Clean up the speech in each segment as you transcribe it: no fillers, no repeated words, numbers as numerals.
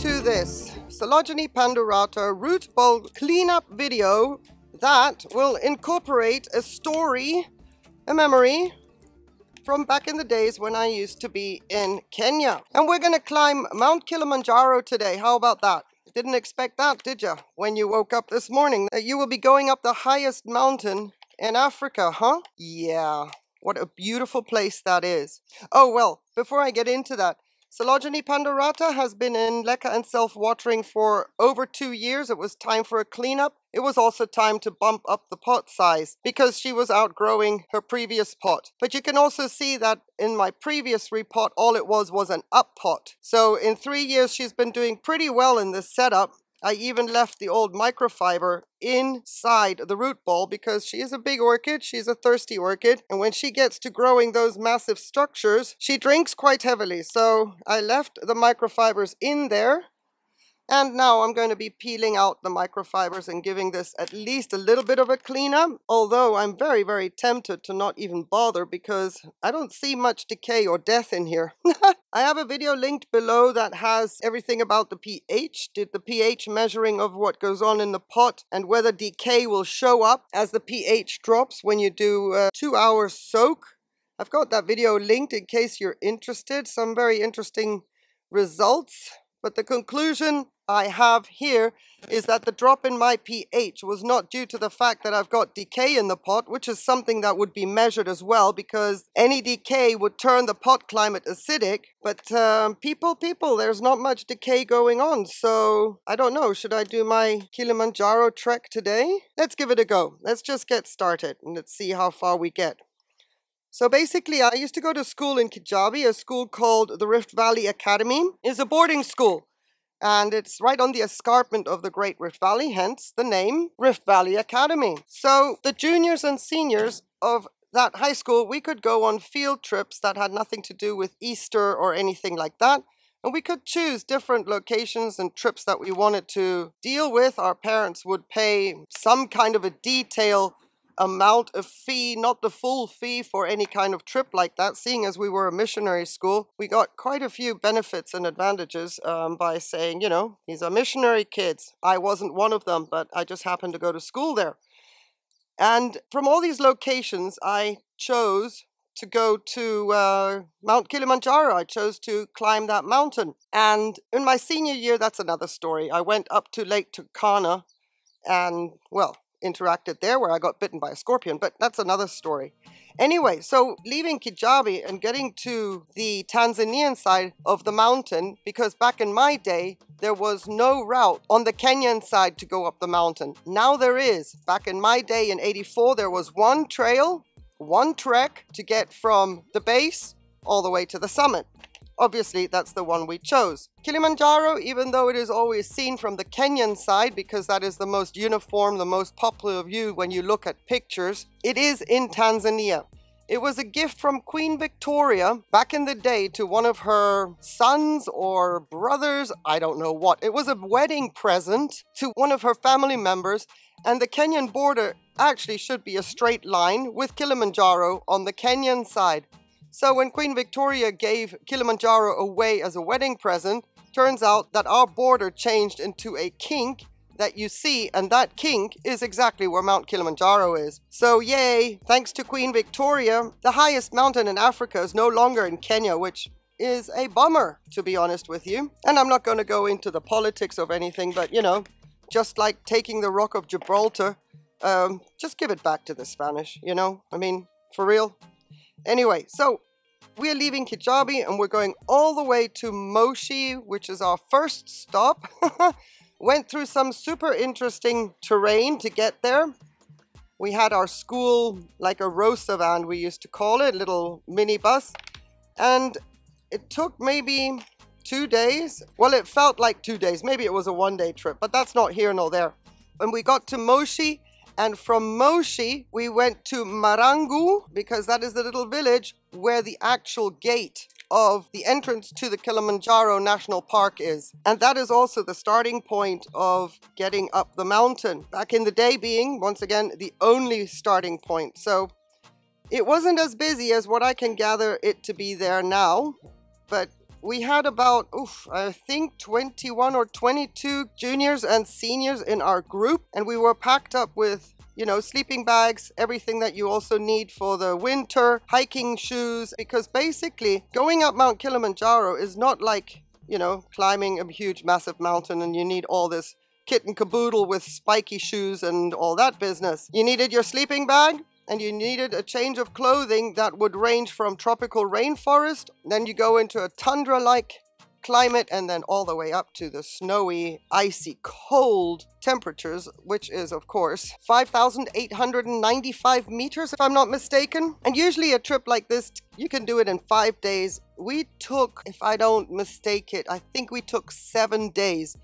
to this Coelogyne pandurata root bowl cleanup video that will incorporate a story, a memory from back in the days when I used to be in Kenya. And we're gonna climb Mount Kilimanjaro today. How about that? Didn't expect that, did you? When you woke up this morning, that you will be going up the highest mountain in Africa, huh? Yeah, what a beautiful place that is. Oh, well, before I get into that, Coelogyne pandurata has been in leca and self-watering for over 2 years. It was time for a cleanup. It was also time to bump up the pot size because she was outgrowing her previous pot. But you can also see that in my previous repot, all it was an up pot. So in 3 years, she's been doing pretty well in this setup. I even left the old microfiber inside the root ball because she is a big orchid, she's a thirsty orchid, and when she gets to growing those massive structures, she drinks quite heavily. So I left the microfibers in there, and now I'm going to be peeling out the microfibers and giving this at least a little bit of a cleanup, although I'm very, very tempted to not even bother because I don't see much decay or death in here. I have a video linked below that has everything about the pH, did the pH measuring of what goes on in the pot and whether decay will show up as the pH drops when you do a 2-hour soak. I've got that video linked in case you're interested. Some very interesting results. But the conclusion I have here is that the drop in my pH was not due to the fact that I've got decay in the pot, which is something that would be measured as well, because any decay would turn the pot climate acidic. But people, there's not much decay going on. So I don't know, should I do my Kilimanjaro trek today? Let's give it a go. Let's just get started and let's see how far we get. So basically, I used to go to school in Kijabe, a school called the Rift Valley Academy. It's a boarding school, and it's right on the escarpment of the Great Rift Valley, hence the name Rift Valley Academy. So the juniors and seniors of that high school, we could go on field trips that had nothing to do with Easter or anything like that. And we could choose different locations and trips that we wanted to deal with. Our parents would pay some kind of a detail amount of fee, not the full fee for any kind of trip like that. Seeing as we were a missionary school, we got quite a few benefits and advantages by saying, you know, these are missionary kids. I wasn't one of them, but I just happened to go to school there. And from all these locations, I chose to go to Mount Kilimanjaro. I chose to climb that mountain. And in my senior year, that's another story. I went up to Lake Turkana and, well, interacted there where I got bitten by a scorpion, but that's another story. Anyway, so leaving Kijabe and getting to the Tanzanian side of the mountain, because back in my day, there was no route on the Kenyan side to go up the mountain. Now there is. Back in my day in '84, there was one trail, one trek to get from the base all the way to the summit. Obviously, that's the one we chose. Kilimanjaro, even though it is always seen from the Kenyan side, because that is the most uniform, the most popular view when you look at pictures, it is in Tanzania. It was a gift from Queen Victoria back in the day to one of her sons or brothers, I don't know what. It was a wedding present to one of her family members, and the Kenyan border actually should be a straight line with Kilimanjaro on the Kenyan side. So when Queen Victoria gave Kilimanjaro away as a wedding present, turns out that our border changed into a kink that you see, and that kink is exactly where Mount Kilimanjaro is. So yay, thanks to Queen Victoria, the highest mountain in Africa is no longer in Kenya, which is a bummer, to be honest with you. And I'm not going to go into the politics of anything, but you know, just like taking the Rock of Gibraltar, just give it back to the Spanish, you know? I mean, for real. Anyway, so we're leaving Kijabe and we're going all the way to Moshi, which is our first stop. Went through some super interesting terrain to get there. We had our school, like a rosa van, we used to call it, little minibus. And it took maybe 2 days. Well, it felt like 2 days. Maybe it was a one-day trip, but that's not here nor there. And we got to Moshi. And from Moshi, we went to Marangu, because that is the little village where the actual gate of the entrance to the Kilimanjaro National Park is. And that is also the starting point of getting up the mountain. Back in the day being, once again, the only starting point. So it wasn't as busy as what I can gather it to be there now. But we had about, I think 21 or 22 juniors and seniors in our group, and we were packed up with, you know, sleeping bags, everything that you also need for the winter, hiking shoes, because basically going up Mount Kilimanjaro is not like, you know, climbing a huge massive mountain and you need all this kit and caboodle with spiky shoes and all that business. You needed your sleeping bag, and you needed a change of clothing that would range from tropical rainforest, then you go into a tundra-like climate, and then all the way up to the snowy, icy, cold temperatures, which is, of course, 5,895 meters, if I'm not mistaken. And usually a trip like this, you can do it in 5 days. We took, if I don't mistake it, I think we took 7 days,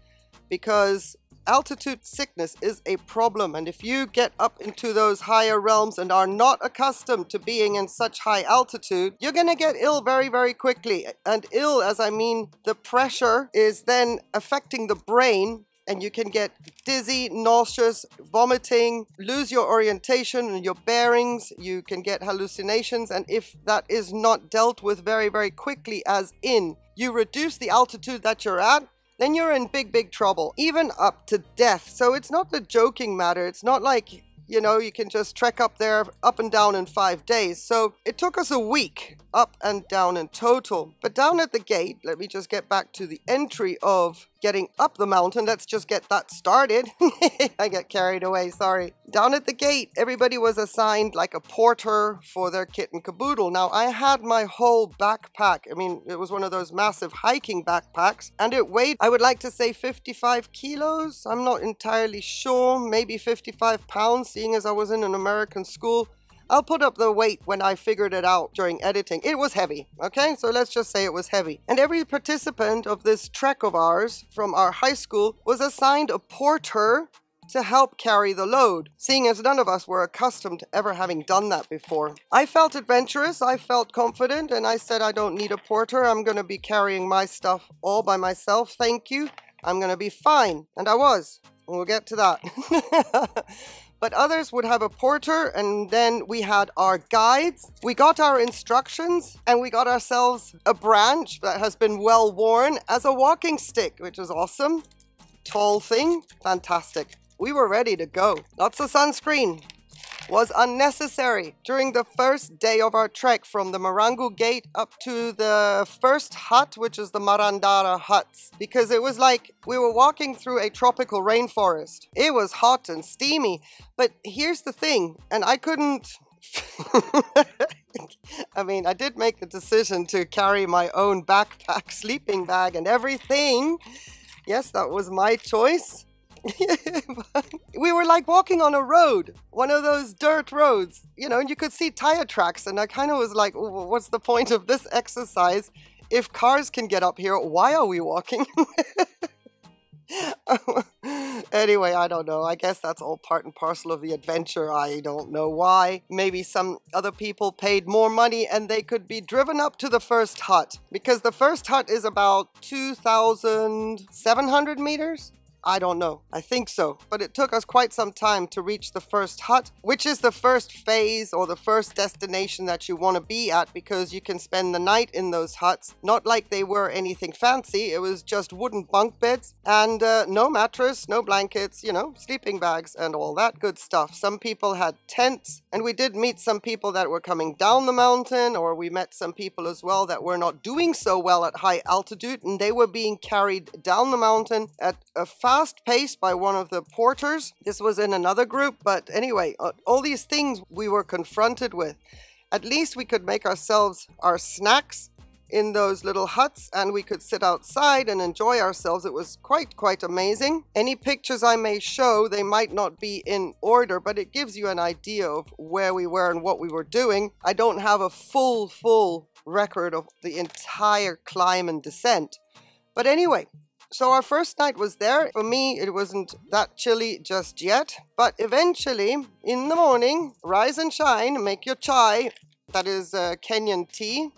because altitude sickness is a problem, and if you get up into those higher realms and are not accustomed to being in such high altitude, you're gonna get ill very, very quickly. And ill, as I mean, the pressure is then affecting the brain, and you can get dizzy, nauseous, vomiting, lose your orientation and your bearings, you can get hallucinations, and if that is not dealt with very, very quickly, as in you reduce the altitude that you're at, then you're in big, big trouble, even up to death. So it's not the joking matter. It's not like, you know, you can just trek up there, up and down in 5 days. So it took us a week up and down in total. But down at the gate, let me just get back to the entry of getting up the mountain. Let's just get that started. I get carried away, sorry. Down at the gate, everybody was assigned like a porter for their kit and caboodle. Now, I had my whole backpack. I mean, it was one of those massive hiking backpacks, and it weighed, I would like to say 55 kilos. I'm not entirely sure, maybe 55 pounds, seeing as I was in an American school. I'll put up the weight when I figured it out during editing. It was heavy, okay? So let's just say it was heavy. And every participant of this trek of ours from our high school was assigned a porter to help carry the load, seeing as none of us were accustomed to ever having done that before. I felt adventurous, I felt confident, and I said, I don't need a porter. I'm going to be carrying my stuff all by myself. Thank you. I'm going to be fine. And I was. We'll get to that. But others would have a porter, and then we had our guides. We got our instructions, and we got ourselves a branch that has been well worn as a walking stick, which was awesome. Tall thing, fantastic. We were ready to go. Lots of sunscreen was unnecessary. During the first day of our trek from the Marangu gate up to the first hut, which is the Mandara Huts, because it was like we were walking through a tropical rainforest. It was hot and steamy, but here's the thing, and I couldn't... I mean, I did make the decision to carry my own backpack, sleeping bag and everything. Yes, that was my choice. We were like walking on a road, one of those dirt roads, you know, and you could see tire tracks, and I kind of was like, what's the point of this exercise? If cars can get up here, why are we walking? Anyway, I don't know. I guess that's all part and parcel of the adventure. I don't know why. Maybe some other people paid more money and they could be driven up to the first hut, because the first hut is about 2,700 meters. I don't know. I think so. But it took us quite some time to reach the first hut, which is the first phase or the first destination that you want to be at, because you can spend the night in those huts. Not like they were anything fancy. It was just wooden bunk beds and no mattress, no blankets, you know, sleeping bags and all that good stuff. Some people had tents, and we did meet some people that were coming down the mountain, or we met some people as well that were not doing so well at high altitude, and they were being carried down the mountain at a fast paced by one of the porters. This was in another group, but anyway, all these things we were confronted with. At least we could make ourselves our snacks in those little huts, and we could sit outside and enjoy ourselves. It was quite amazing. Any pictures I may show, they might not be in order, but it gives you an idea of where we were and what we were doing. I don't have a full record of the entire climb and descent, but anyway, so our first night was there. For me, it wasn't that chilly just yet, but eventually in the morning, rise and shine, make your chai. That is Kenyan tea.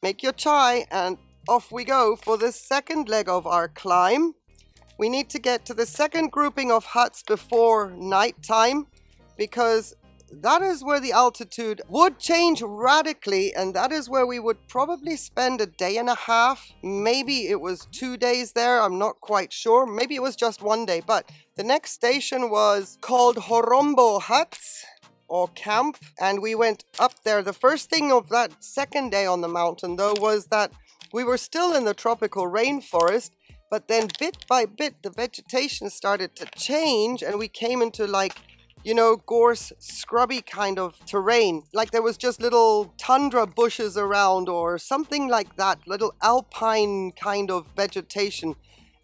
Make your chai, and off we go for the second leg of our climb. We need to get to the second grouping of huts before nighttime, because that is where the altitude would change radically, and that is where we would probably spend a day and a half. Maybe it was 2 days there, I'm not quite sure. Maybe it was just 1 day, but the next station was called Horombo Huts or camp, and we went up there. The first thing of that second day on the mountain, though, was that we were still in the tropical rainforest, but then bit by bit the vegetation started to change, and we came into, like, you know, gorse, scrubby kind of terrain. Like, there was just little tundra bushes around or something like that, little alpine kind of vegetation.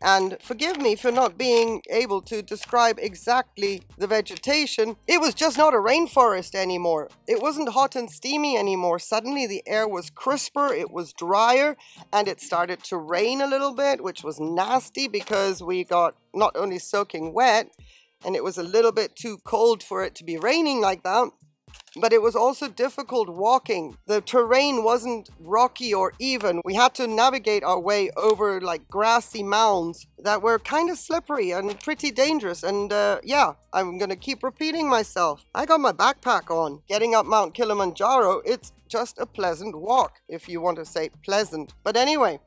And forgive me for not being able to describe exactly the vegetation. It was just not a rainforest anymore. It wasn't hot and steamy anymore. Suddenly the air was crisper, it was drier, and it started to rain a little bit, which was nasty because we got not only soaking wet, and it was a little bit too cold for it to be raining like that, but it was also difficult walking. The terrain wasn't rocky or even. We had to navigate our way over, like, grassy mounds that were kind of slippery and pretty dangerous. And yeah, I'm gonna keep repeating myself. I got my backpack on. Getting up Mount Kilimanjaro, it's just a pleasant walk, if you want to say pleasant. But anyway,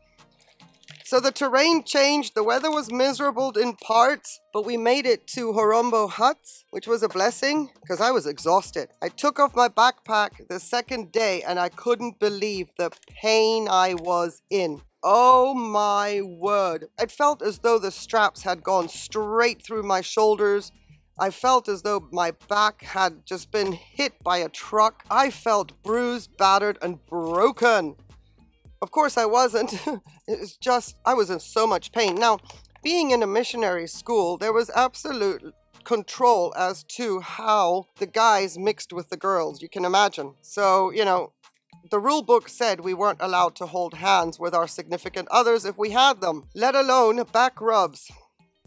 so the terrain changed, the weather was miserable in parts, but we made it to Horombo Huts, which was a blessing because I was exhausted. I took off my backpack the second day and I couldn't believe the pain I was in. Oh my word. It felt as though the straps had gone straight through my shoulders. I felt as though my back had just been hit by a truck. I felt bruised, battered, and broken. Of course I wasn't, it's just, I was in so much pain. Now, being in a missionary school, there was absolute control as to how the guys mixed with the girls, you can imagine. So, you know, the rule book said we weren't allowed to hold hands with our significant others if we had them, let alone back rubs.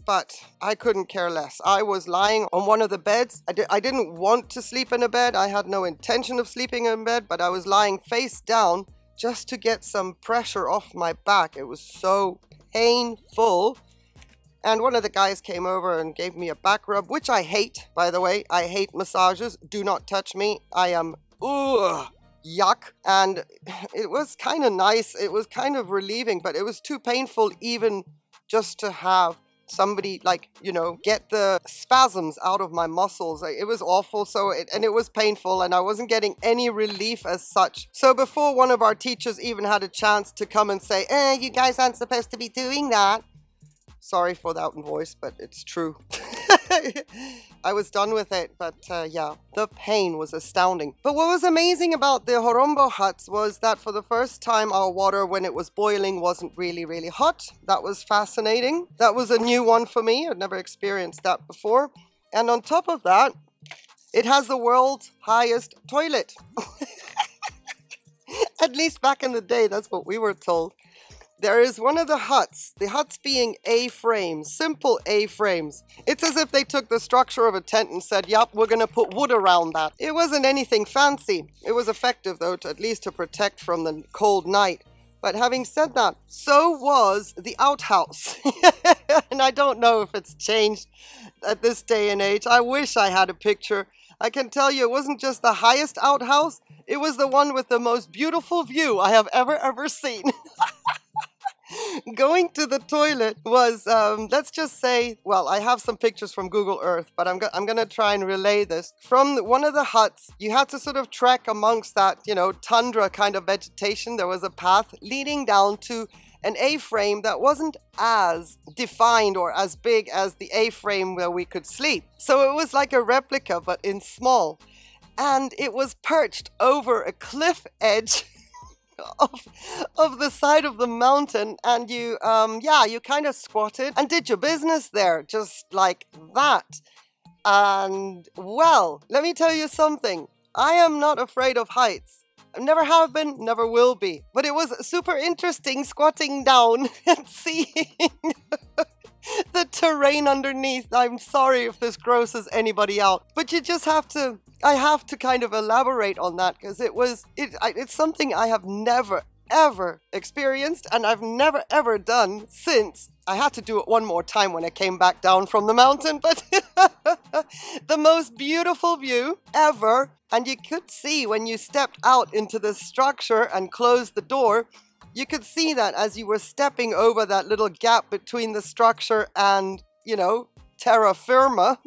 But I couldn't care less. I was lying on one of the beds. I didn't want to sleep in a bed. I had no intention of sleeping in bed, but I was lying face down just to get some pressure off my back. It was so painful. And one of the guys came over and gave me a back rub, which I hate, by the way. I hate massages. Do not touch me. I am, ugh, yuck. And it was kind of nice. It was kind of relieving, but it was too painful even just to have somebody, like, you know, get the spasms out of my muscles. It was awful. And it was painful, and I wasn't getting any relief as such. So before one of our teachers even had a chance to come and say, you guys aren't supposed to be doing that. Sorry for that voice, but it's true. I was done with it, but yeah, the pain was astounding. But what was amazing about the Horombo Huts was that for the first time our water, when it was boiling, wasn't really, really hot. That was fascinating. That was a new one for me. I'd never experienced that before. And on top of that, it has the world's highest toilet. At least back in the day, that's what we were told. There is one of the huts being A-frames, simple A-frames. It's as if they took the structure of a tent and said, yep, we're going to put wood around that. It wasn't anything fancy. It was effective, though, at least to protect from the cold night. But having said that, so was the outhouse. And I don't know if it's changed at this day and age. I wish I had a picture. I can tell you it wasn't just the highest outhouse. It was the one with the most beautiful view I have ever seen. Going to the toilet was, let's just say, well, I have some pictures from Google Earth, but I'm going to try and relay this. From one of the huts, you had to sort of trek amongst that, you know, tundra kind of vegetation. There was a path leading down to an A-frame that wasn't as defined or as big as the A-frame where we could sleep. So it was like a replica, but in small. And it was perched over a cliff edge of the side of the mountain, and you yeah, you kind of squatted and did your business there just like that. And well, let me tell you something, I am not afraid of heights. I never have been, never will be. But it was super interesting squatting down and seeing the terrain underneath. I'm sorry if this grosses anybody out, but you just have to, I have to kind of elaborate on that because it's something I have never, ever experienced, and I've never ever done since. I had to do it one more time when I came back down from the mountain, but the most beautiful view ever. And you could see when you stepped out into this structure and closed the door, you could see that as you were stepping over that little gap between the structure and, you know, terra firma,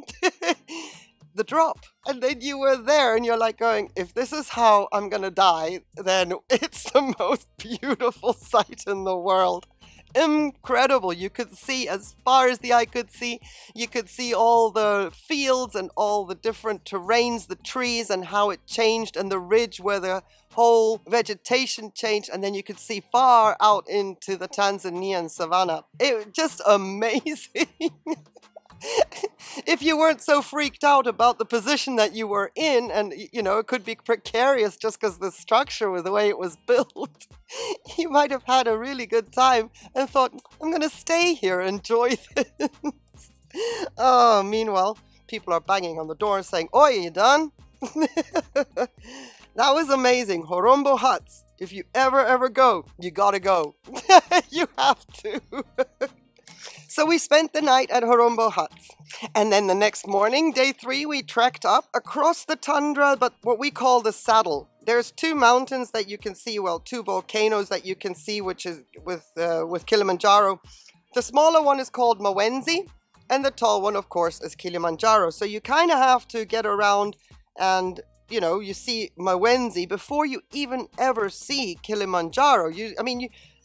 the drop. And then you were there and you're like going, if this is how I'm gonna die, then it's the most beautiful sight in the world. Incredible. You could see as far as the eye could see. You could see all the fields and all the different terrains, the trees and how it changed, and the ridge where the whole vegetation changed, and then you could see far out into the Tanzanian savannah. It was just amazing. If you weren't so freaked out about the position that you were in, and you know, it could be precarious just because the structure was the way it was built, you might have had a really good time and thought, I'm gonna stay here, enjoy this. Oh, meanwhile, people are banging on the door saying, "Oi, you done?" That was amazing. Horombo Huts. If you ever go, you gotta go. You have to. So we spent the night at Horombo Huts, and then the next morning, day 3, we trekked up across the tundra, but what we call the saddle. There's two mountains that you can see, well, two volcanoes that you can see, which is with Kilimanjaro. The smaller one is called Mawenzi, and the tall one, of course, is Kilimanjaro. So you kind of have to get around and, you know, you see Mawenzi before you even ever see Kilimanjaro.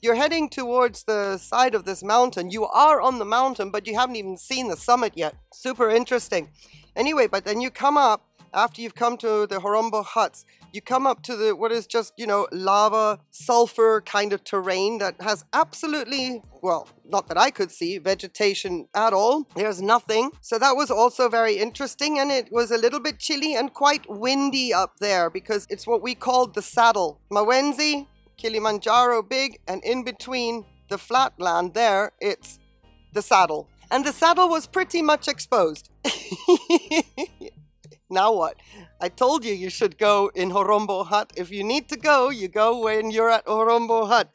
You're heading towards the side of this mountain. You are on the mountain, but you haven't even seen the summit yet. Super interesting. Anyway, but then you come up, after you've come to the Horombo Huts, you come up to the, what is just, you know, lava, sulfur kind of terrain that has absolutely, well, not that I could see, vegetation at all. There's nothing. So that was also very interesting, and it was a little bit chilly and quite windy up there because it's what we called the saddle. Mawenzi, Kilimanjaro big, and in between the flat land there, it's the saddle. And the saddle was pretty much exposed. Now what? I told you you should go in Horombo Hut. If you need to go, you go when you're at Horombo Hut.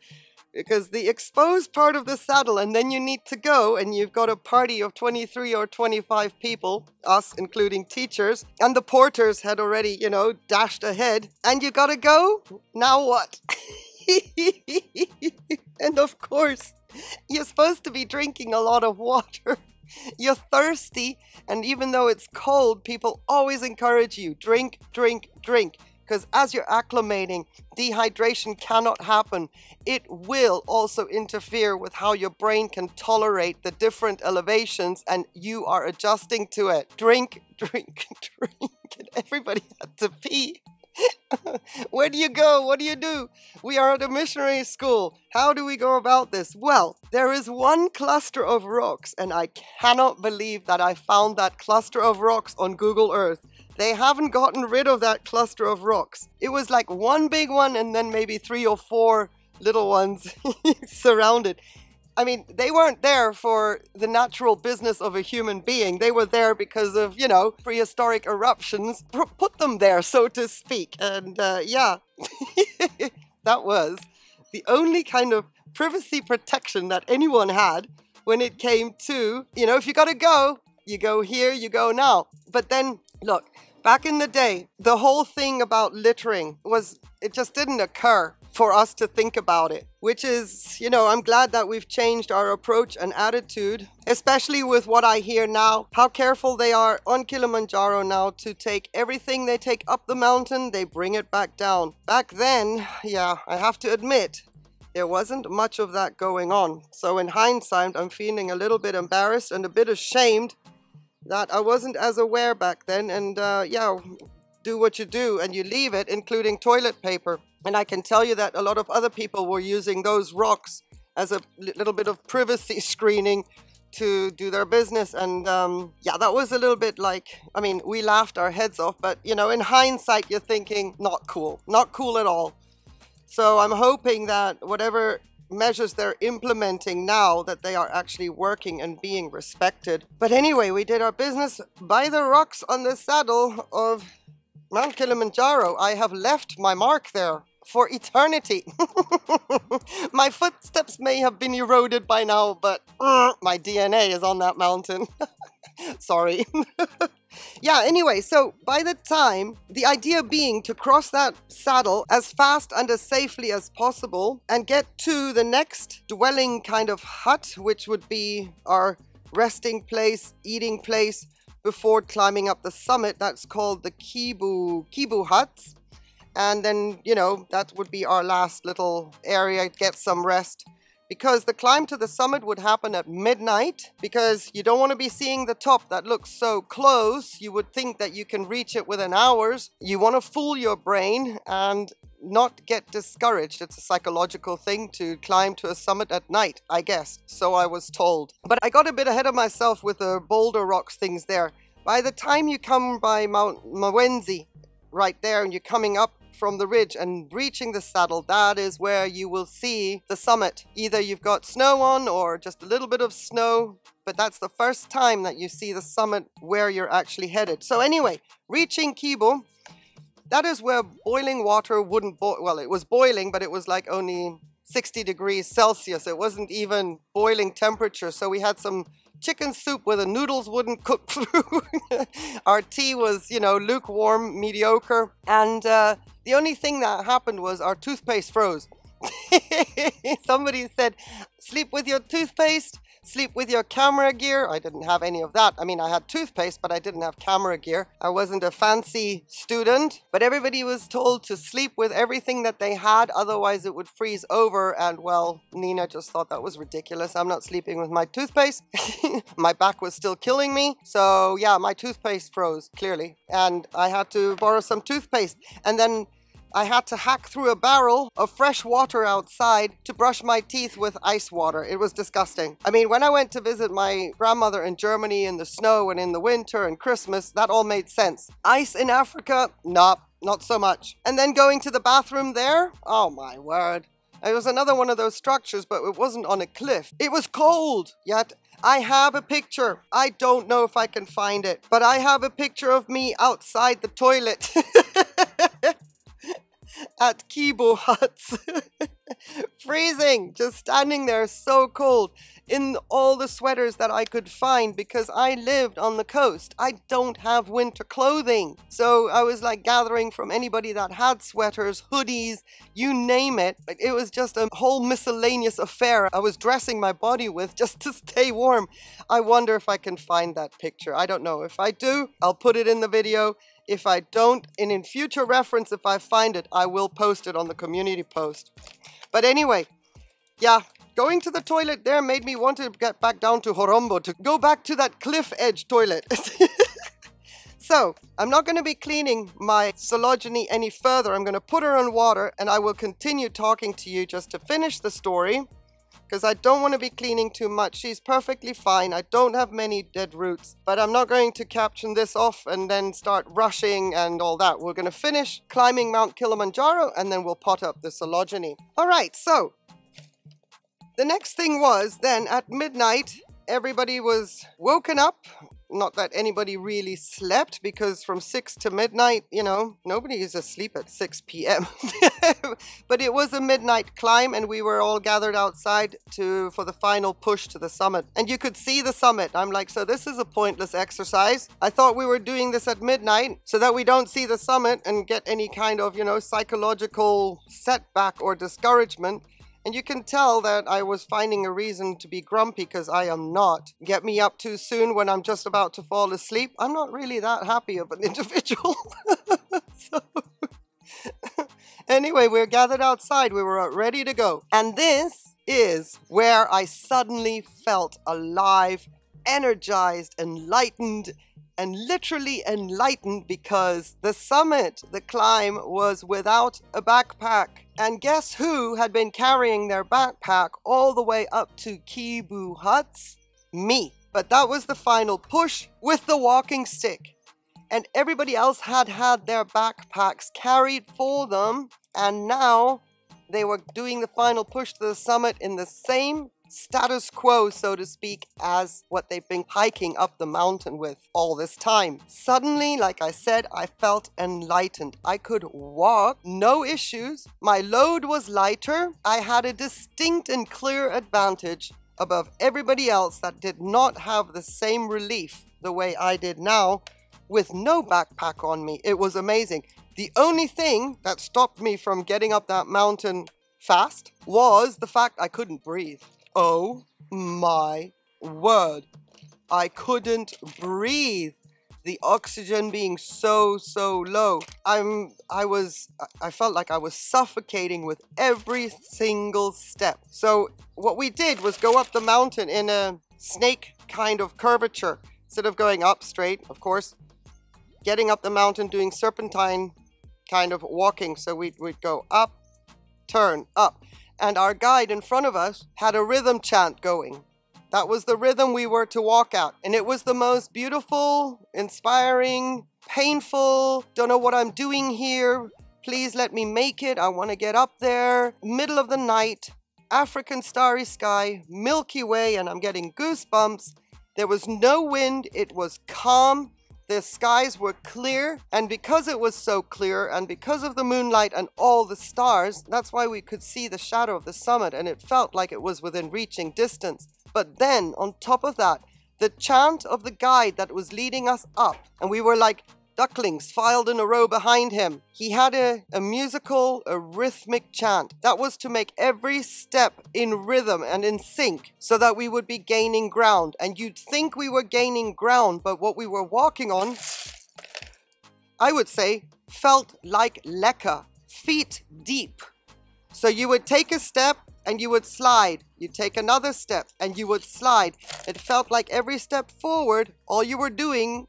Because the exposed part of the saddle, and then you need to go, and you've got a party of 23 or 25 people, us including teachers, and the porters had already, you know, dashed ahead, and you gotta go? Now what? And of course, you're supposed to be drinking a lot of water. You're thirsty, and even though it's cold, people always encourage you, drink, drink, drink. Because as you're acclimating, dehydration cannot happen. It will also interfere with how your brain can tolerate the different elevations, and you are adjusting to it. Drink, drink, drink. And everybody had to pee. Where do you go? What do you do? We are at a missionary school. How do we go about this? Well, there is one cluster of rocks, and I cannot believe that I found that cluster of rocks on Google Earth. They haven't gotten rid of that cluster of rocks. It was like one big one and then maybe 3 or 4 little ones surrounded. I mean, they weren't there for the natural business of a human being. They were there because of, you know, prehistoric eruptions put them there, so to speak. And yeah, that was the only kind of privacy protection that anyone had when it came to, you know, if you gotta go, you go here, you go now. But then, look, back in the day, the whole thing about littering was, it just didn't occur for us to think about it, which is, you know, I'm glad that we've changed our approach and attitude, especially with what I hear now, how careful they are on Kilimanjaro now to take everything they take up the mountain, they bring it back down. Back then, yeah, I have to admit, there wasn't much of that going on. So in hindsight, I'm feeling a little bit embarrassed and a bit ashamed that I wasn't as aware back then. And yeah, do what you do and you leave it, including toilet paper. And I can tell you that a lot of other people were using those rocks as a little bit of privacy screening to do their business. And yeah, that was a little bit like, I mean, we laughed our heads off, but you know, in hindsight, you're thinking, not cool, not cool at all. So I'm hoping that whatever measures they're implementing now, that they are actually working and being respected. But anyway, we did our business by the rocks on the saddle of Mount Kilimanjaro. I have left my mark there. for eternity. My footsteps may have been eroded by now, but my DNA is on that mountain. Sorry. Yeah, anyway, so by the time, the idea being to cross that saddle as fast and as safely as possible and get to the next dwelling kind of hut, which would be our resting place, eating place, before climbing up the summit. That's called the Kibo Huts. And then, you know, that would be our last little area, get some rest. Because the climb to the summit would happen at midnight, because you don't want to be seeing the top that looks so close. You would think that you can reach it within hours. You want to fool your brain and not get discouraged. It's a psychological thing to climb to a summit at night, I guess. So I was told. But I got a bit ahead of myself with the boulder rocks things there. By the time you come by Mount Mawenzi, right there, and you're coming up from the ridge and reaching the saddle, that is where you will see the summit. Either you've got snow on or just a little bit of snow, but that's the first time that you see the summit where you're actually headed. So anyway, reaching Kibo, that is where boiling water wouldn't boil. Well, it was boiling, but it was like only 60 degrees Celsius. It wasn't even boiling temperature. So we had some chicken soup where the noodles wouldn't cook through. Our tea was, you know, lukewarm, mediocre. And the only thing that happened was our toothpaste froze. Somebody said, sleep with your toothpaste, sleep with your camera gear. I didn't have any of that. I mean, I had toothpaste, but I didn't have camera gear. I wasn't a fancy student, but everybody was told to sleep with everything that they had, otherwise it would freeze over. And well, Nina just thought that was ridiculous. I'm not sleeping with my toothpaste. My back was still killing me. So yeah, my toothpaste froze, clearly. And I had to borrow some toothpaste. And then I had to hack through a barrel of fresh water outside to brush my teeth with ice water. It was disgusting. I mean, when I went to visit my grandmother in Germany in the snow and in the winter and Christmas, that all made sense. Ice in Africa? Nah, not so much. And then going to the bathroom there? Oh my word. It was another one of those structures, but it wasn't on a cliff. It was cold, yet I have a picture. I don't know if I can find it, but I have a picture of me outside the toilet. At Kibo Huts. Freezing, just standing there, so cold, in all the sweaters that I could find, because I lived on the coast. I don't have winter clothing. So I was like gathering from anybody that had sweaters, hoodies, you name it. It was just a whole miscellaneous affair I was dressing my body with just to stay warm. I wonder if I can find that picture. I don't know. If I do, I'll put it in the video. If I don't, and in future reference, if I find it, I will post it on the community post. But anyway, yeah, going to the toilet there made me want to get back down to Horombo, to go back to that cliff edge toilet. So I'm not going to be cleaning my Sologeny any further. I'm going to put her on water and I will continue talking to you just to finish the story, because I don't want to be cleaning too much. She's perfectly fine. I don't have many dead roots, but I'm not going to caption this off and then start rushing and all that. We're going to finish climbing Mount Kilimanjaro and then we'll pot up the Coelogyne. All right, so the next thing was then at midnight, everybody was woken up. Not that anybody really slept, because from 6 to midnight, you know, nobody is asleep at 6 p.m. But it was a midnight climb and we were all gathered outside for the final push to the summit. And you could see the summit. I'm like, so this is a pointless exercise. I thought we were doing this at midnight so that we don't see the summit and get any kind of, you know, psychological setback or discouragement. And you can tell that I was finding a reason to be grumpy, because I am not. Get me up too soon when I'm just about to fall asleep. I'm not really that happy of an individual. So anyway, we're gathered outside. We were ready to go. And this is where I suddenly felt alive, energized, enlightened, and literally enlightened, because the summit, the climb, was without a backpack. And guess who had been carrying their backpack all the way up to Kibo Huts? Me. But that was the final push with the walking stick. And everybody else had had their backpacks carried for them. And now they were doing the final push to the summit in the same status quo, so to speak, as what they've been hiking up the mountain with all this time. Suddenly, like I said, I felt enlightened. I could walk, no issues. My load was lighter. I had a distinct and clear advantage above everybody else that did not have the same relief the way I did now, with no backpack on me. It was amazing. The only thing that stopped me from getting up that mountain fast was the fact I couldn't breathe. Oh my word. I couldn't breathe. The oxygen being so low. I felt like I was suffocating with every single step. So what we did was go up the mountain in a snake kind of curvature. Instead of going up straight, of course, getting up the mountain, doing serpentine kind of walking. So we'd go up, turn, up. And our guide in front of us had a rhythm chant going. That was the rhythm we were to walk at. And it was the most beautiful, inspiring, painful, don't know what I'm doing here. Please let me make it. I want to get up there. Middle of the night, African starry sky, Milky Way, and I'm getting goosebumps. There was no wind. It was calm. The skies were clear, and because it was so clear and because of the moonlight and all the stars, that's why we could see the shadow of the summit and it felt like it was within reaching distance. But then on top of that, the chant of the guide that was leading us up, and we were like ducklings filed in a row behind him. He had a musical, a rhythmic chant that was to make every step in rhythm and in sync so that we would be gaining ground. And you'd think we were gaining ground, but what we were walking on, I would say, felt like Leca, feet deep. So you would take a step and you would slide. You'd take another step and you would slide. It felt like every step forward, all you were doing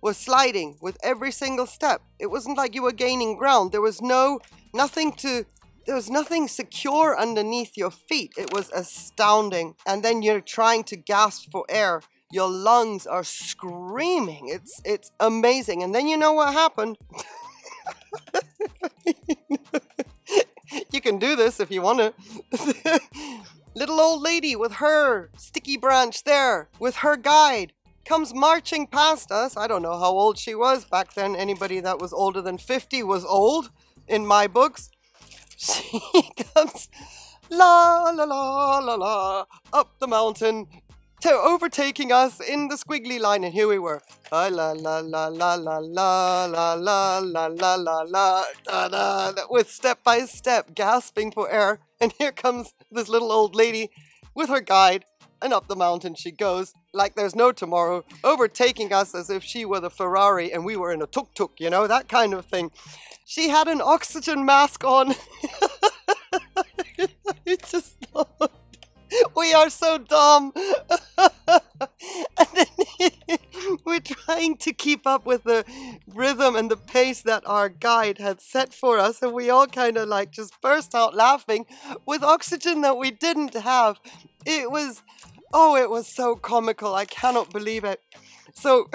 was sliding with every single step. It wasn't like you were gaining ground. There was nothing secure underneath your feet. It was astounding. And then you're trying to gasp for air. Your lungs are screaming. It's amazing. And then you know what happened. You can do this if you want to. Little old lady with her sticky branch there, with her guide, comes marching past us. I don't know how old she was. Back then, anybody that was older than 50 was old in my books. She comes la, la, la, la, la, up the mountain to overtaking us in the squiggly line. And here we were. La, la, la, la, la, la, la, la, la, la, la, la, la, with step by step, gasping for air. And here comes this little old lady with her guide. And up the mountain she goes, like there's no tomorrow, overtaking us as if she were the Ferrari and we were in a tuk-tuk, you know, that kind of thing. She had an oxygen mask on. It's just, we are so dumb. And then we're trying to keep up with the rhythm and the pace that our guide had set for us. And we all kind of like just burst out laughing with oxygen that we didn't have. It was... oh, it was so comical. I cannot believe it. So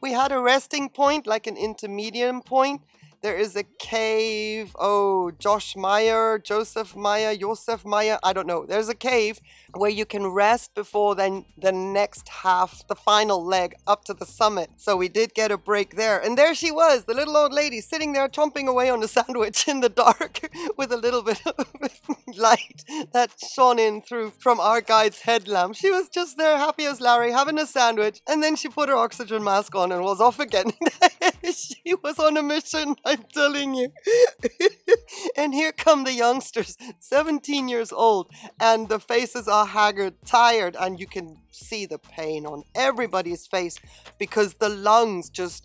we had a resting point, like an intermediate point. There is a cave. Oh, Joseph Meyer. I don't know. There's a cave where you can rest before then the next half, the final leg up to the summit. So we did get a break there. And there she was, the little old lady sitting there chomping away on a sandwich in the dark with a little bit of light that shone in through from our guide's headlamp. She was just there, happy as Larry, having a sandwich. And then she put her oxygen mask on and was off again. She was on a mission, I'm telling you. And here come the youngsters, 17 years old, and the faces are haggard, tired, and you can see the pain on everybody's face because the lungs just,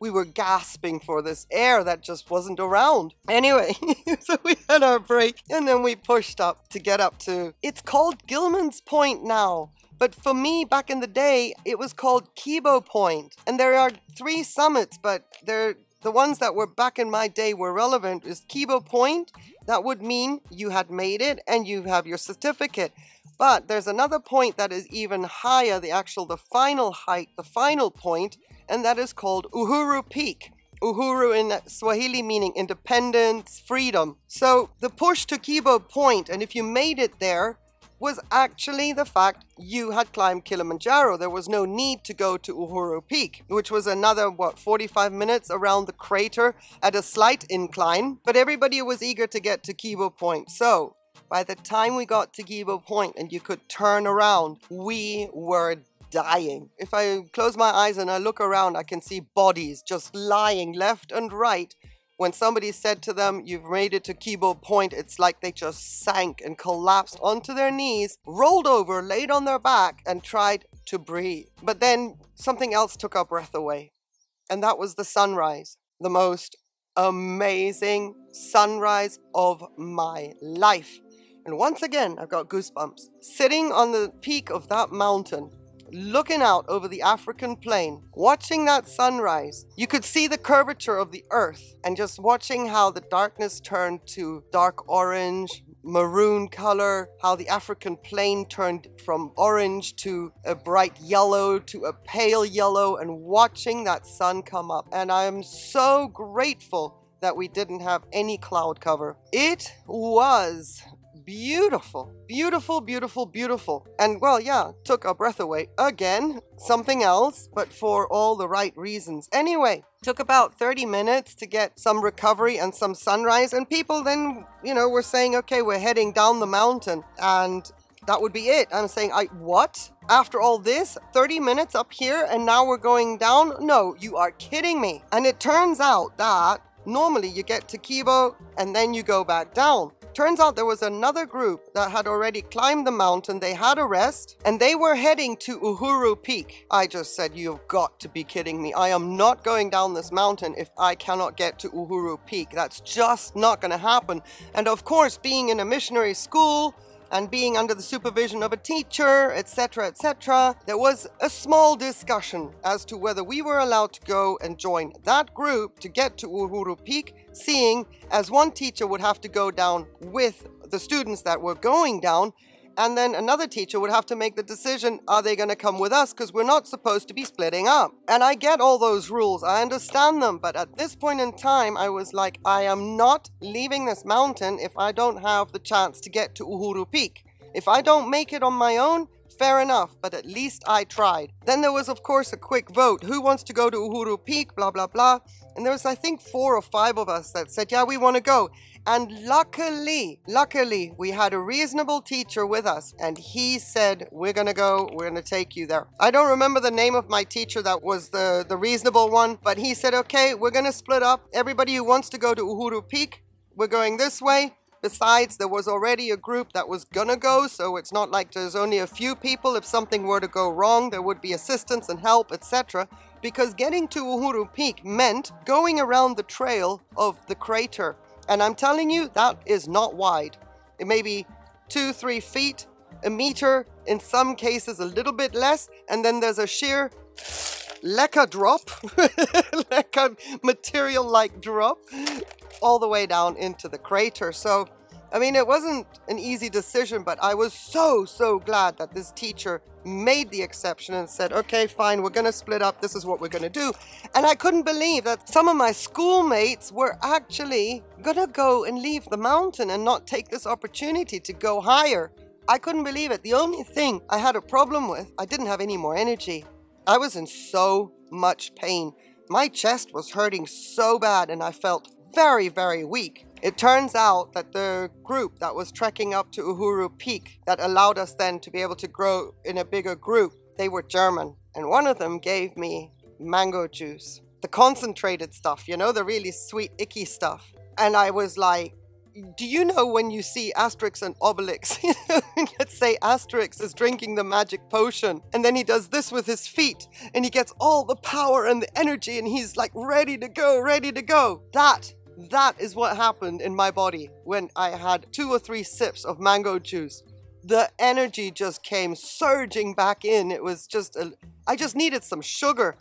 we were gasping for this air that just wasn't around. Anyway, so we had our break and then we pushed up to get up to, it's called Gilman's Point now. But for me, back in the day, it was called Kibo Point. And there are three summits, but the ones that were back in my day were relevant is Kibo Point. That would mean you had made it and you have your certificate. But there's another point that is even higher, the final height, the final point, and that is called Uhuru Peak. Uhuru in Swahili meaning independence, freedom. So the push to Kibo Point, and if you made it there, was actually the fact you had climbed Kilimanjaro. There was no need to go to Uhuru Peak, which was another, 45 minutes around the crater at a slight incline. But everybody was eager to get to Kibo Point. So by the time we got to Kibo Point and you could turn around, we were dying. If I close my eyes and I look around, I can see bodies just lying left and right. When somebody said to them, "You've made it to Kibo Point," it's like they just sank and collapsed onto their knees, rolled over, laid on their back, and tried to breathe. But then something else took our breath away, and that was the sunrise. The most amazing sunrise of my life. And once again, I've got goosebumps. Sitting on the peak of that mountain, looking out over the African plain, watching that sunrise, you could see the curvature of the earth, and just watching how the darkness turned to dark orange, maroon color, how the African plain turned from orange to a bright yellow to a pale yellow, and watching that sun come up. And I am so grateful that we didn't have any cloud cover. It was beautiful, beautiful, beautiful, beautiful. And well, yeah, took our breath away again. Something else, but for all the right reasons. Anyway, took about 30 minutes to get some recovery and some sunrise. And people then, you know, were saying, okay, we're heading down the mountain and that would be it. I'm saying, what? After all this, 30 minutes up here and now we're going down? No, you are kidding me. And it turns out that normally you get to Kibo and then you go back down. Turns out there was another group that had already climbed the mountain. They had a rest and they were heading to Uhuru Peak. I just said, you've got to be kidding me. I am not going down this mountain if I cannot get to Uhuru Peak. That's just not going to happen. And of course, being in a missionary school and being under the supervision of a teacher, etc., etc., there was a small discussion as to whether we were allowed to go and join that group to get to Uhuru Peak, seeing as one teacher would have to go down with the students that were going down, and then another teacher would have to make the decision, are they going to come with us, because we're not supposed to be splitting up. And I get all those rules, I understand them, but at this point in time I was like, I am not leaving this mountain if I don't have the chance to get to Uhuru Peak. If I don't make it on my own, fair enough, but at least I tried. Then there was, of course, a quick vote. Who wants to go to Uhuru Peak? Blah, blah, blah. And there was, I think, 4 or 5 of us that said, yeah, we want to go. And luckily, we had a reasonable teacher with us. And he said, we're going to go. We're going to take you there. I don't remember the name of my teacher that was the reasonable one. But he said, okay, we're going to split up. Everybody who wants to go to Uhuru Peak, we're going this way. Besides, there was already a group that was gonna go, so it's not like there's only a few people. If something were to go wrong, there would be assistance and help, etc. Because getting to Uhuru Peak meant going around the trail of the crater. And I'm telling you, that is not wide. It may be 2-3 feet, a meter, in some cases a little bit less, and then there's a sheer Leca drop, Leca material-like drop, all the way down into the crater. So, I mean, it wasn't an easy decision, but I was so glad that this teacher made the exception and said, okay, fine, we're going to split up. This is what we're going to do. And I couldn't believe that some of my schoolmates were actually going to go and leave the mountain and not take this opportunity to go higher. I couldn't believe it. The only thing I had a problem with, I didn't have any more energy. I was in so much pain. My chest was hurting so bad and I felt very, very weak. It turns out that the group that was trekking up to Uhuru Peak that allowed us then to be able to grow in a bigger group, they were German. And one of them gave me mango juice, the concentrated stuff, you know, the really sweet, icky stuff. And I was like, do you know when you see Asterix and Obelix, let's say Asterix is drinking the magic potion and then he does this with his feet and he gets all the power and the energy and he's like ready to go, ready to go. That is what happened in my body when I had 2 or 3 sips of mango juice. The energy just came surging back in. It was just, I just needed some sugar.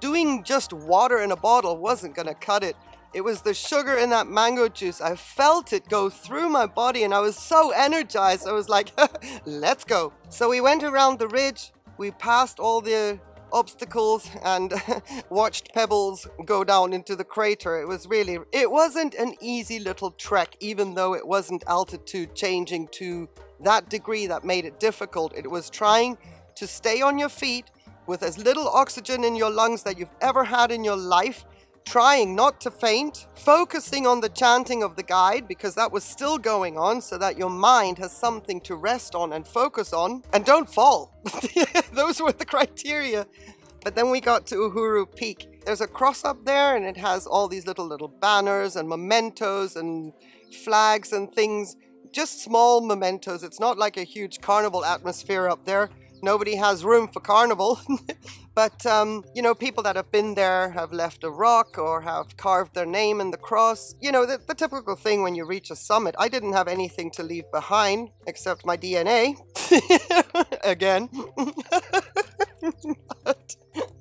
Doing just water in a bottle wasn't going to cut it. It was the sugar in that mango juice. I felt it go through my body and I was so energized. I was like, let's go. So we went around the ridge. We passed all the obstacles and watched pebbles go down into the crater. It was really, it wasn't an easy little trek, even though it wasn't altitude changing to that degree that made it difficult. It was trying to stay on your feet with as little oxygen in your lungs that you've ever had in your life, trying not to faint, focusing on the chanting of the guide, because that was still going on, so that your mind has something to rest on and focus on, and don't fall. Those were the criteria. But then we got to Uhuru Peak. There's a cross up there, and it has all these little banners and mementos and flags and things, just small mementos. It's not like a huge carnival atmosphere up there. Nobody has room for carnival, but you know, people that have been there have left a rock or have carved their name in the cross. You know, the typical thing when you reach a summit. I didn't have anything to leave behind except my DNA, again.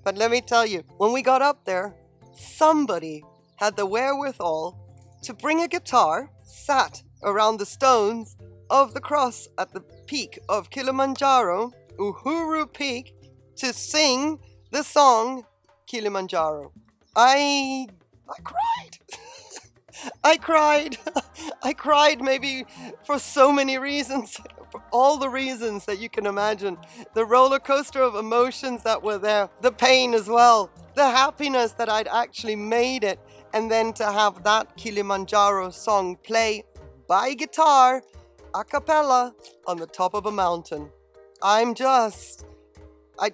But let me tell you, when we got up there, somebody had the wherewithal to bring a guitar, sat around the stones of the cross at the peak of Kilimanjaro, Uhuru Peak, to sing the song Kilimanjaro. I cried. I cried. I cried, maybe for so many reasons, for all the reasons that you can imagine. The roller coaster of emotions that were there, the pain as well, the happiness that I'd actually made it, and then to have that Kilimanjaro song play by guitar, a cappella, on the top of a mountain. I'm just,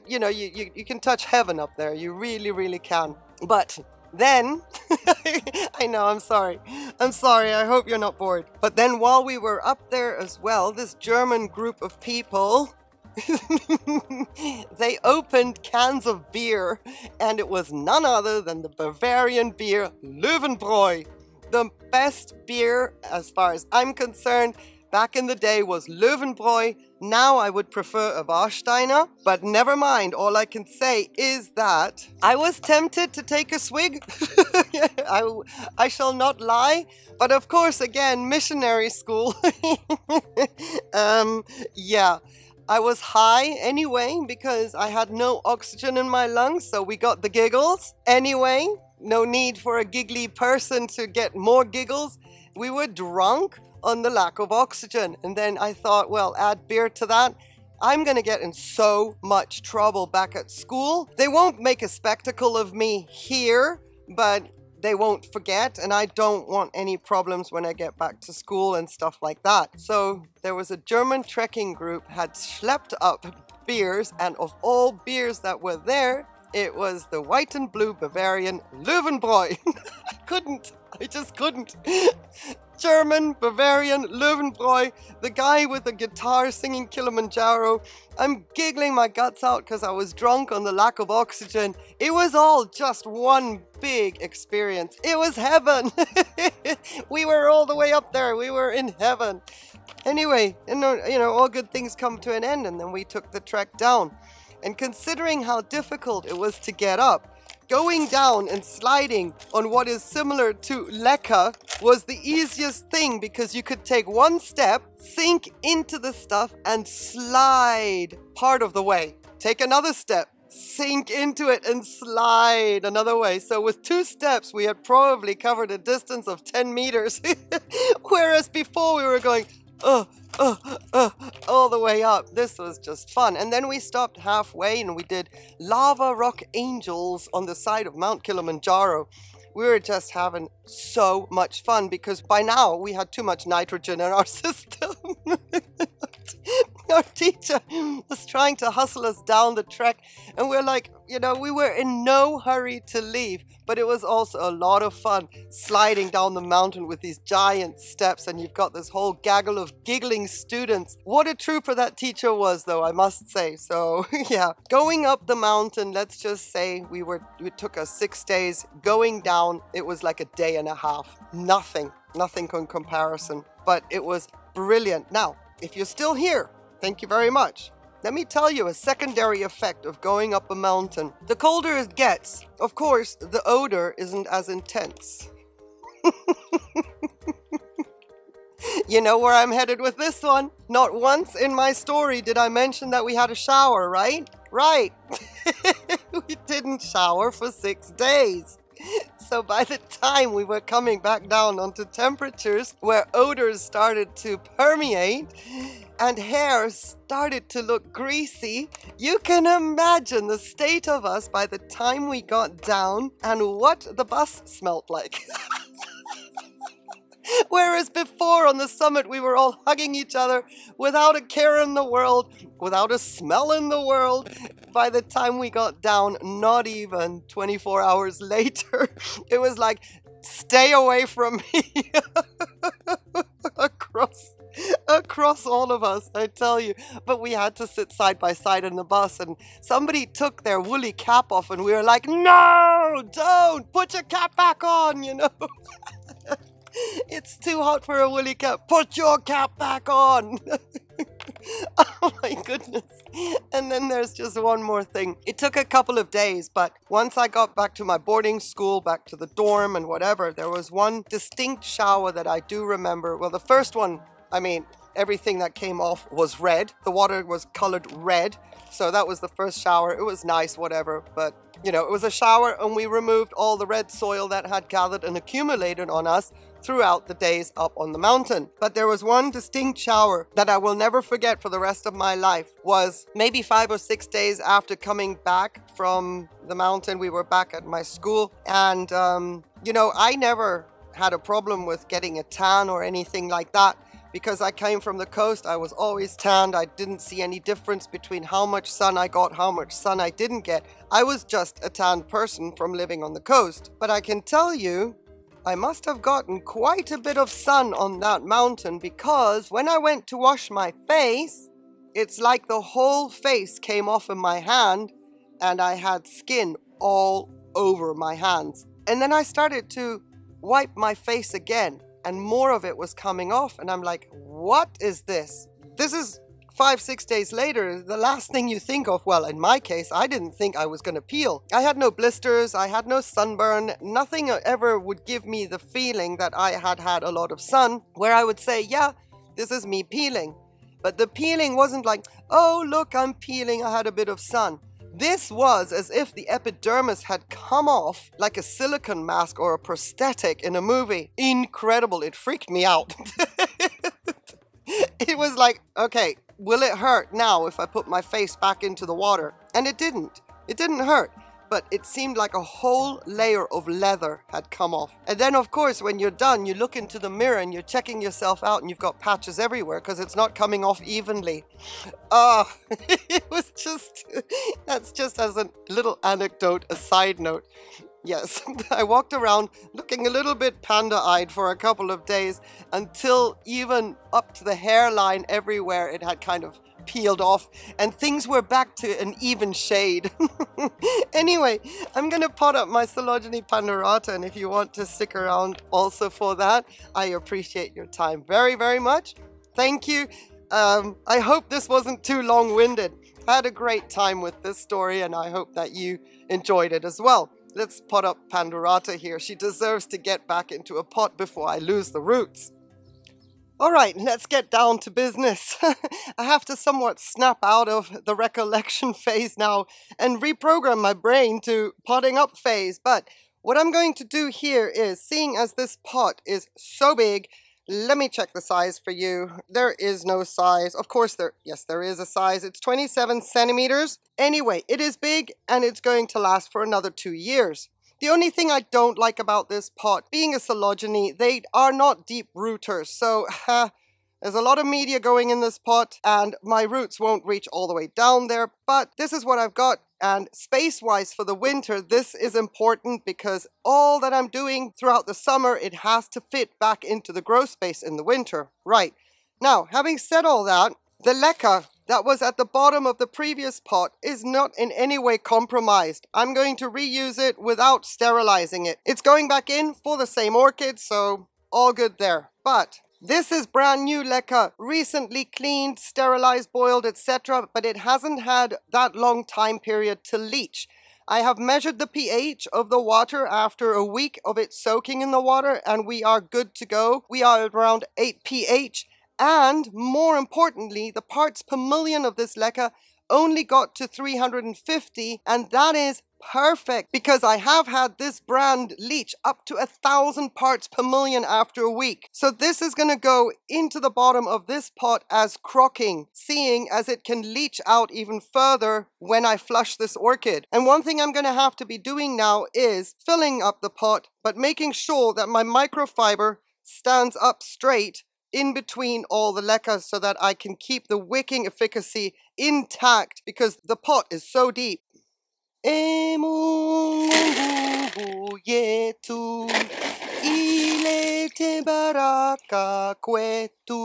you know, you can touch heaven up there. You really, really can. But then, I know, I'm sorry. I'm sorry. I hope you're not bored. But then while we were up there as well, this German group of people, they opened cans of beer, and it was none other than the Bavarian beer, Löwenbräu. The best beer, as far as I'm concerned, back in the day was Löwenbräu. Now I would prefer a Warsteiner, but never mind. All I can say is that I was tempted to take a swig. I shall not lie. But of course, again, missionary school. Yeah, I was high anyway, because I had no oxygen in my lungs. So we got the giggles anyway. No need for a giggly person to get more giggles. We were drunk on the lack of oxygen. And then I thought, well, add beer to that. I'm going to get in so much trouble back at school. They won't make a spectacle of me here, but they won't forget. And I don't want any problems when I get back to school and stuff like that. So there was a German trekking group had schlepped up beers, and of all beers that were there, it was the white and blue Bavarian Löwenbräu. I couldn't. I just couldn't. German, Bavarian, Löwenbräu, the guy with the guitar singing Kilimanjaro. I'm giggling my guts out because I was drunk on the lack of oxygen. It was all just one big experience. It was heaven. We were all the way up there. We were in heaven. Anyway, you know, all good things come to an end, and then we took the trek down. And considering how difficult it was to get up, going down and sliding on what is similar to Leca was the easiest thing, because you could take one step, sink into the stuff, and slide part of the way. Take another step, sink into it, and slide another way. So with two steps, we had probably covered a distance of 10 meters. Whereas before we were going, all the way up. This was just fun. And then we stopped halfway and we did lava rock angels on the side of Mount Kilimanjaro. We were just having so much fun, because by now we had too much nitrogen in our system. Our teacher was trying to hustle us down the trek, and we're like, you know, we were in no hurry to leave, but it was also a lot of fun sliding down the mountain with these giant steps, and you've got this whole gaggle of giggling students. What a trooper that teacher was, though, I must say. So yeah, going up the mountain, let's just say it took us 6 days. Going down, it was like a day and a half. Nothing in comparison, but it was brilliant. Now, if you're still here, thank you very much. Let me tell you a secondary effect of going up a mountain. The colder it gets, of course, the odor isn't as intense. You know where I'm headed with this one. Not once in my story did I mention that we had a shower, right? Right. I didn't shower for 6 days. So by the time we were coming back down onto temperatures where odors started to permeate and hair started to look greasy, you can imagine the state of us by the time we got down and what the bus smelled like. Whereas before on the summit we were all hugging each other without a care in the world, without a smell in the world. By the time we got down, not even 24 hours later, it was like, stay away from me. across all of us, I tell you. But we had to sit side by side in the bus, and somebody took their woolly cap off and we were like, no, don't put your cap back on, you know. It's too hot for a woolly cap. Put your cap back on. Oh my goodness. And then there's just one more thing. It took a couple of days, but once I got back to my boarding school, back to the dorm and whatever, there was one distinct shower that I do remember. Well, the first one, I mean, everything that came off was red. The water was colored red. So that was the first shower. It was nice, whatever, but you know, it was a shower and we removed all the red soil that had gathered and accumulated on us throughout the days up on the mountain. But there was one distinct shower that I will never forget for the rest of my life. Was maybe 5 or 6 days after coming back from the mountain. We were back at my school and, you know, I never had a problem with getting a tan or anything like that. Because I came from the coast, I was always tanned. I didn't see any difference between how much sun I got, how much sun I didn't get. I was just a tanned person from living on the coast. But I can tell you, I must have gotten quite a bit of sun on that mountain, because when I went to wash my face, it's like the whole face came off in my hand and I had skin all over my hands. And then I started to wipe my face again, and more of it was coming off. And I'm like, what is this? This is 5, 6 days later. The last thing you think of, well, in my case, I didn't think I was going to peel. I had no blisters. I had no sunburn. Nothing ever would give me the feeling that I had had a lot of sun, where I would say, yeah, this is me peeling. But the peeling wasn't like, oh, look, I'm peeling. I had a bit of sun. This was as if the epidermis had come off like a silicone mask or a prosthetic in a movie. Incredible. It freaked me out. It was like, okay, will it hurt now if I put my face back into the water? And it didn't. It didn't hurt. But it seemed like a whole layer of leather had come off. And then, of course, when you're done, you look into the mirror and you're checking yourself out and you've got patches everywhere because it's not coming off evenly. Oh, it was just, that's just as a little anecdote, a side note. Yes, I walked around looking a little bit panda-eyed for a couple of days until even up to the hairline everywhere it had kind of peeled off and things were back to an even shade. Anyway, I'm gonna pot up my Coelogyne pandurata, and if you want to stick around also for that, I appreciate your time very, very much. Thank you. I hope this wasn't too long-winded. I had a great time with this story and I hope that you enjoyed it as well. Let's pot up Pandurata here. She deserves to get back into a pot before I lose the roots. All right, let's get down to business. I have to somewhat snap out of the recollection phase now and reprogram my brain to potting up phase. But what I'm going to do here is, seeing as this pot is so big, let me check the size for you. There is no size. Of course, there is a size. It's 27 centimeters. Anyway, it is big and it's going to last for another 2 years. The only thing I don't like about this pot, being a Coelogyne, they are not deep rooters. So there's a lot of media going in this pot and my roots won't reach all the way down there. But this is what I've got. And space-wise for the winter, this is important because all that I'm doing throughout the summer, it has to fit back into the grow space in the winter. Right. Now, having said all that, the leca that was at the bottom of the previous pot is not in any way compromised. I'm going to reuse it without sterilizing it. It's going back in for the same orchid, so all good there. But this is brand new leca, recently cleaned, sterilized, boiled, etc. But it hasn't had that long time period to leach. I have measured the pH of the water after a week of it soaking in the water and we are good to go. We are around 8 pH. And more importantly, the parts per million of this leca only got to 350, and that is perfect because I have had this brand leach up to 1,000 parts per million after a week. So this is going to go into the bottom of this pot as crocking, seeing as it can leach out even further when I flush this orchid. And one thing I'm going to have to be doing now is filling up the pot, but making sure that my microfiber stands up straight in between all the leca so that I can keep the wicking efficacy intact because the pot is so deep. Mungu yetu ilete baraka kwetu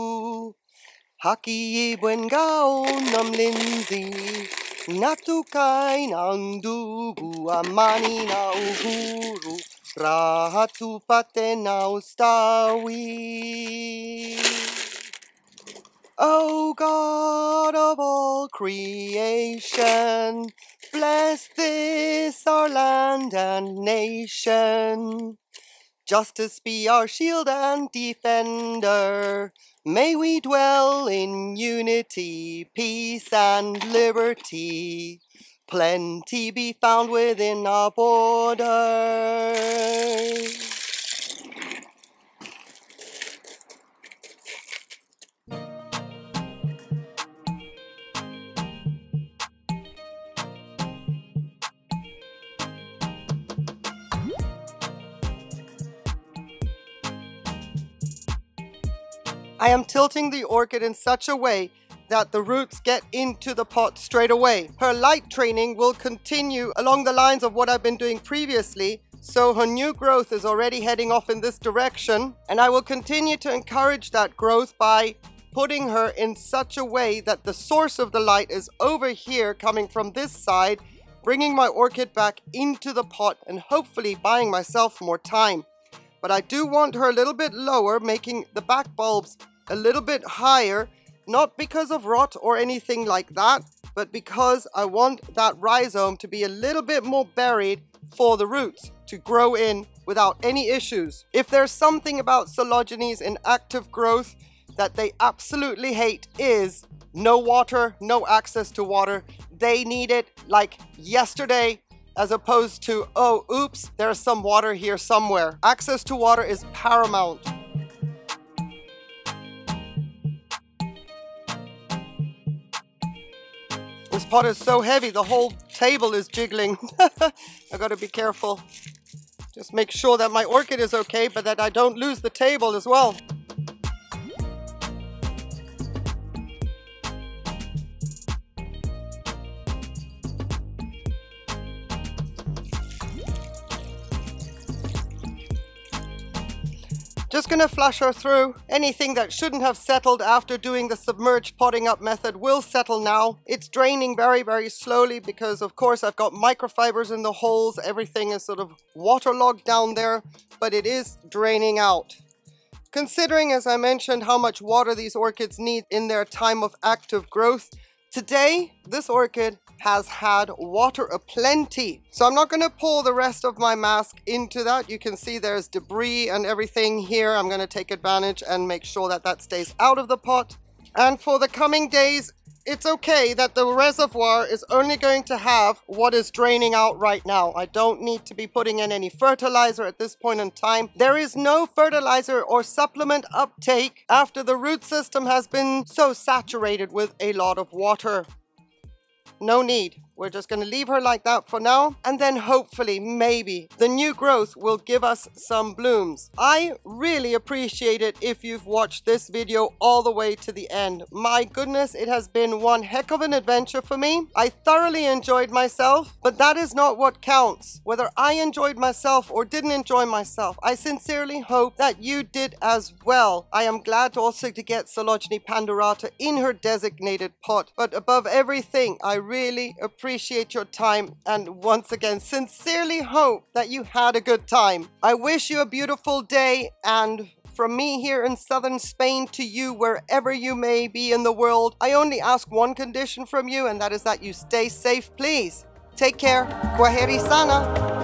haki bwen gao namlinzi natukai nandugu amani na uhuru raha tupate na ustawi. O God of all creation, bless this our land and nation. Justice be our shield and defender. May we dwell in unity, peace and liberty. Plenty be found within our borders. I am tilting the orchid in such a way that the roots get into the pot straight away. Her light training will continue along the lines of what I've been doing previously, so her new growth is already heading off in this direction, and I will continue to encourage that growth by putting her in such a way that the source of the light is over here coming from this side, bringing my orchid back into the pot and hopefully buying myself more time. But I do want her a little bit lower, making the back bulbs a little bit higher, not because of rot or anything like that, but because I want that rhizome to be a little bit more buried for the roots to grow in without any issues. If there's something about coelogynes in active growth that they absolutely hate is no water, no access to water. They need it like yesterday, as opposed to, oh, oops, there's some water here somewhere. Access to water is paramount. This pot is so heavy, the whole table is jiggling. I gotta be careful. Just make sure that my orchid is okay, but that I don't lose the table as well. Just gonna flush her through. Anything that shouldn't have settled after doing the submerged potting up method will settle now. It's draining very, very slowly because of course I've got microfibers in the holes. Everything is sort of waterlogged down there, but it is draining out. Considering, as I mentioned, how much water these orchids need in their time of active growth, today this orchid has had water aplenty. So I'm not going to pour the rest of my mask into that. You can see there's debris and everything here. I'm going to take advantage and make sure that that stays out of the pot. And for the coming days, it's okay that the reservoir is only going to have what is draining out right now. I don't need to be putting in any fertilizer at this point in time. There is no fertilizer or supplement uptake after the root system has been so saturated with a lot of water. No need. We're just going to leave her like that for now. And then hopefully, maybe, the new growth will give us some blooms. I really appreciate it if you've watched this video all the way to the end. My goodness, it has been one heck of an adventure for me. I thoroughly enjoyed myself, but that is not what counts. Whether I enjoyed myself or didn't enjoy myself, I sincerely hope that you did as well. I am glad also to get Coelogyne pandurata in her designated pot. But above everything, I really appreciate your time and once again sincerely hope that you had a good time. I wish you a beautiful day, and from me here in southern Spain to you wherever you may be in the world, I only ask one condition from you, and that is that you stay safe, please. Take care. Kwaheri sana.